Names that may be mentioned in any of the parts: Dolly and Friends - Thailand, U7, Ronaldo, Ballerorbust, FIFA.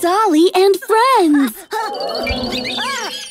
Dolly and Friends! Yes!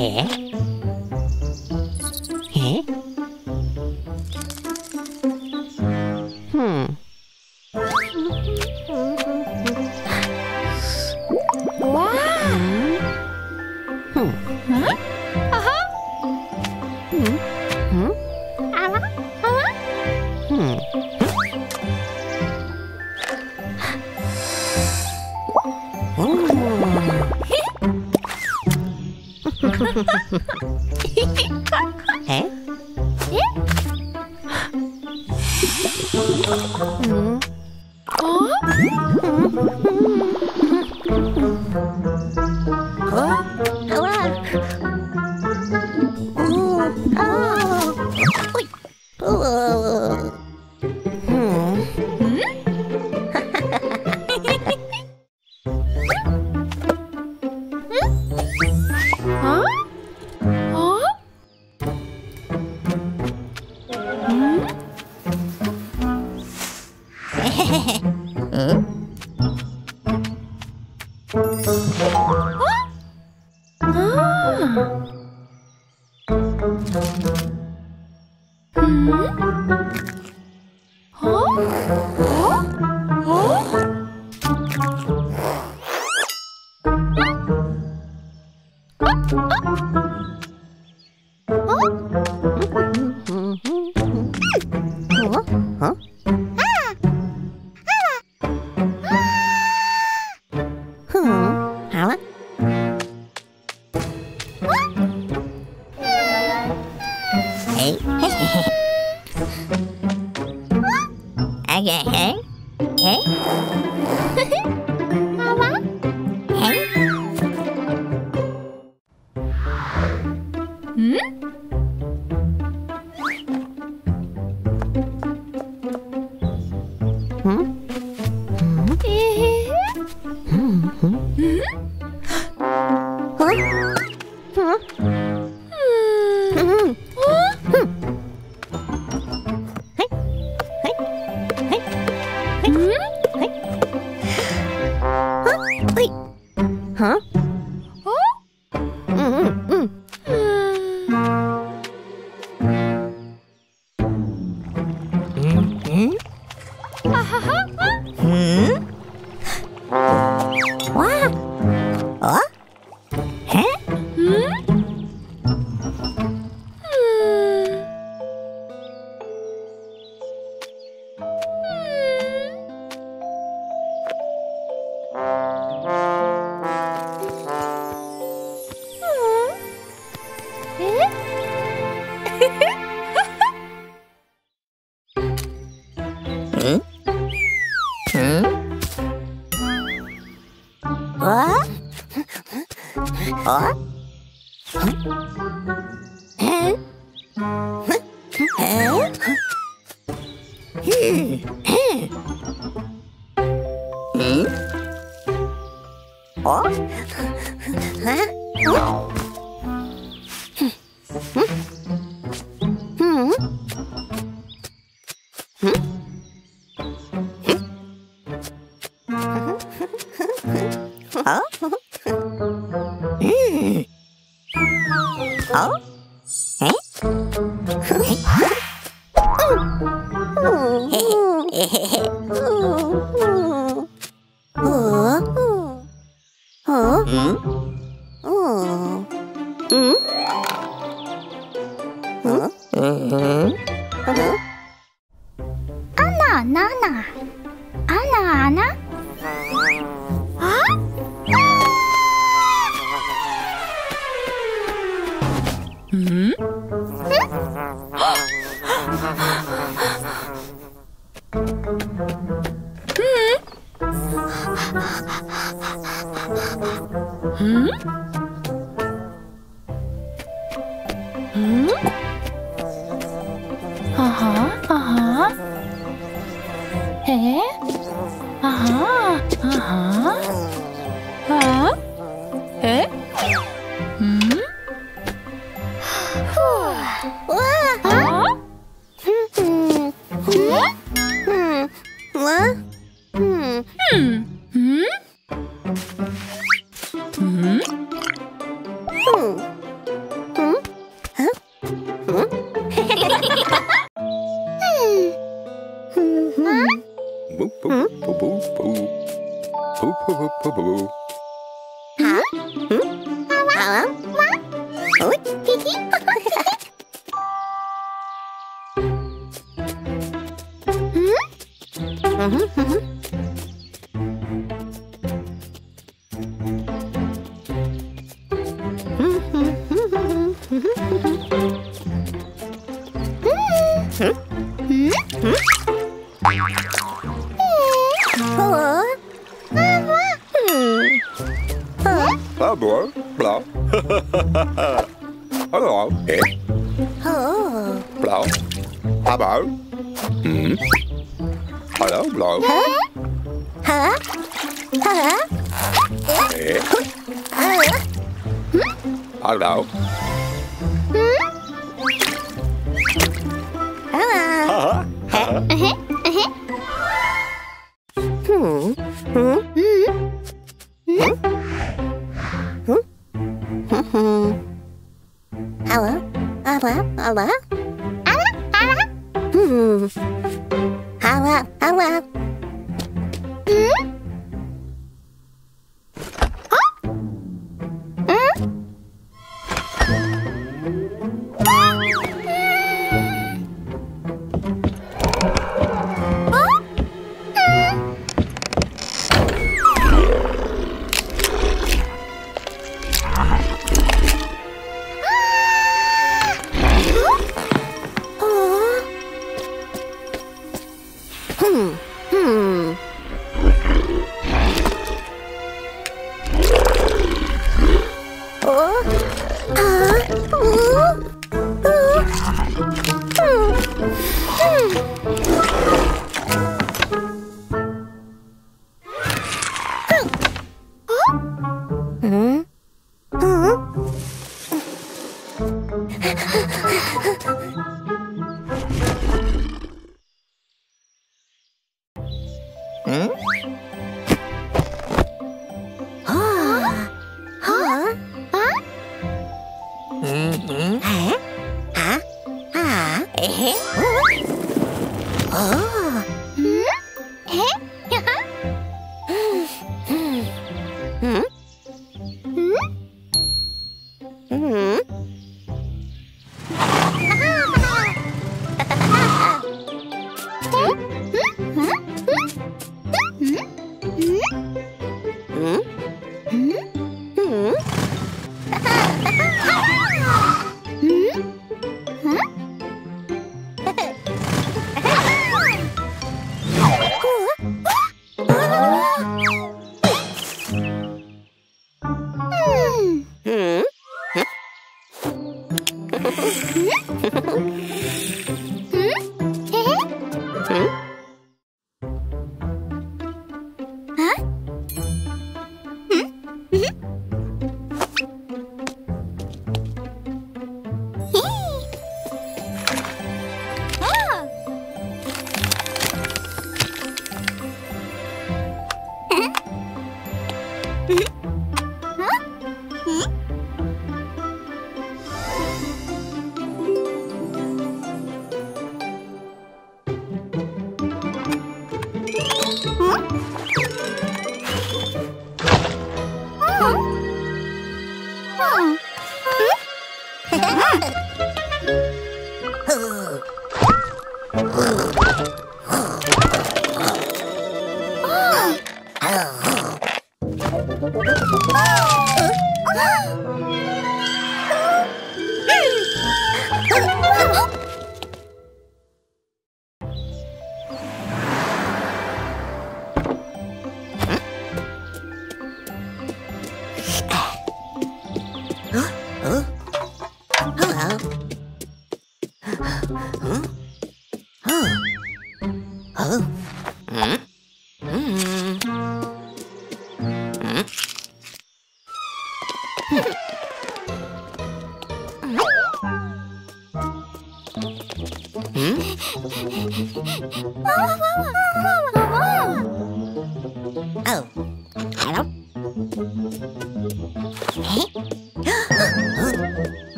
Eh? Eh? Wow! Huh? Uh-huh. Eh? Hmm.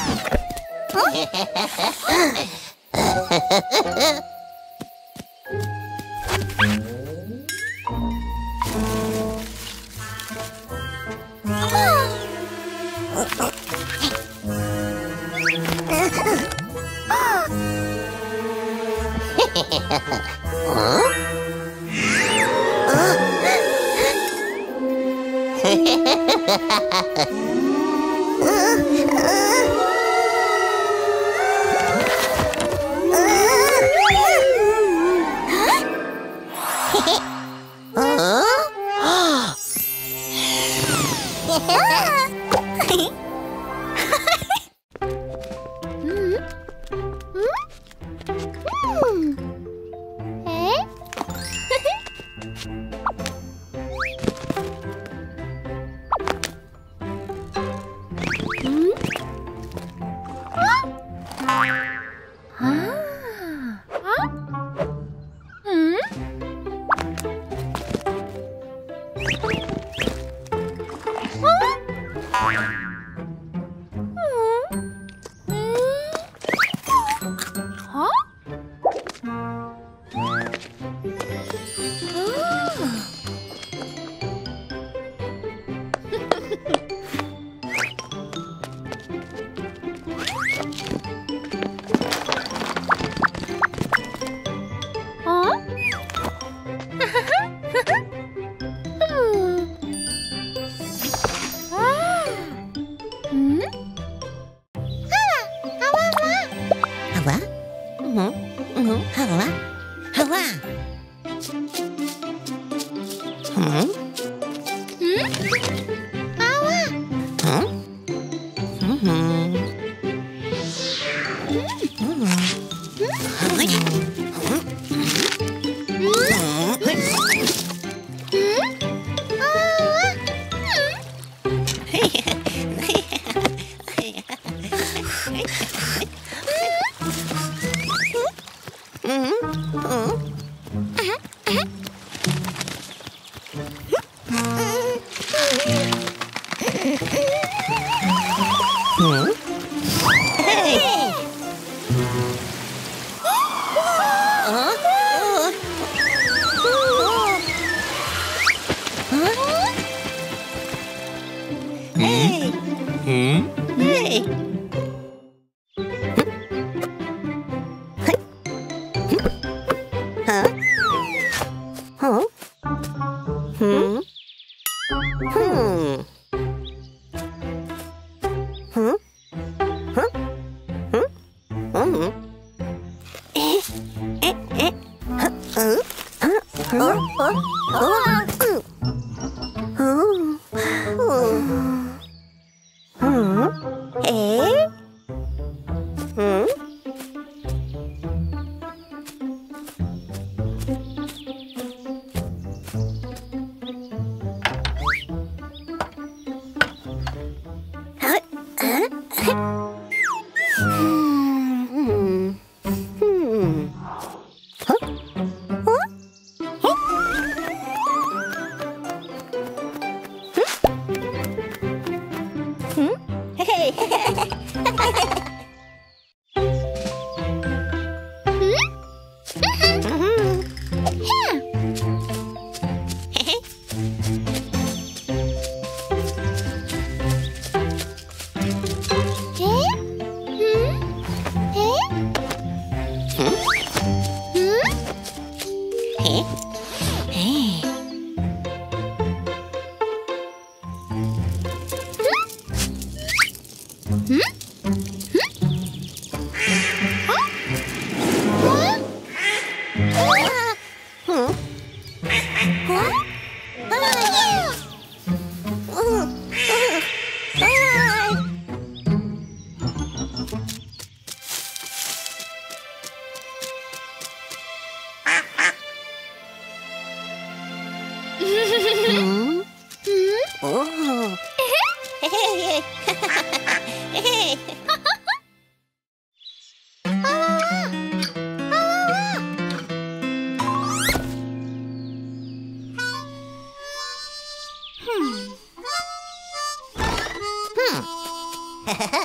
Huh? Hmm?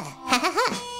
Ha ha ha ha.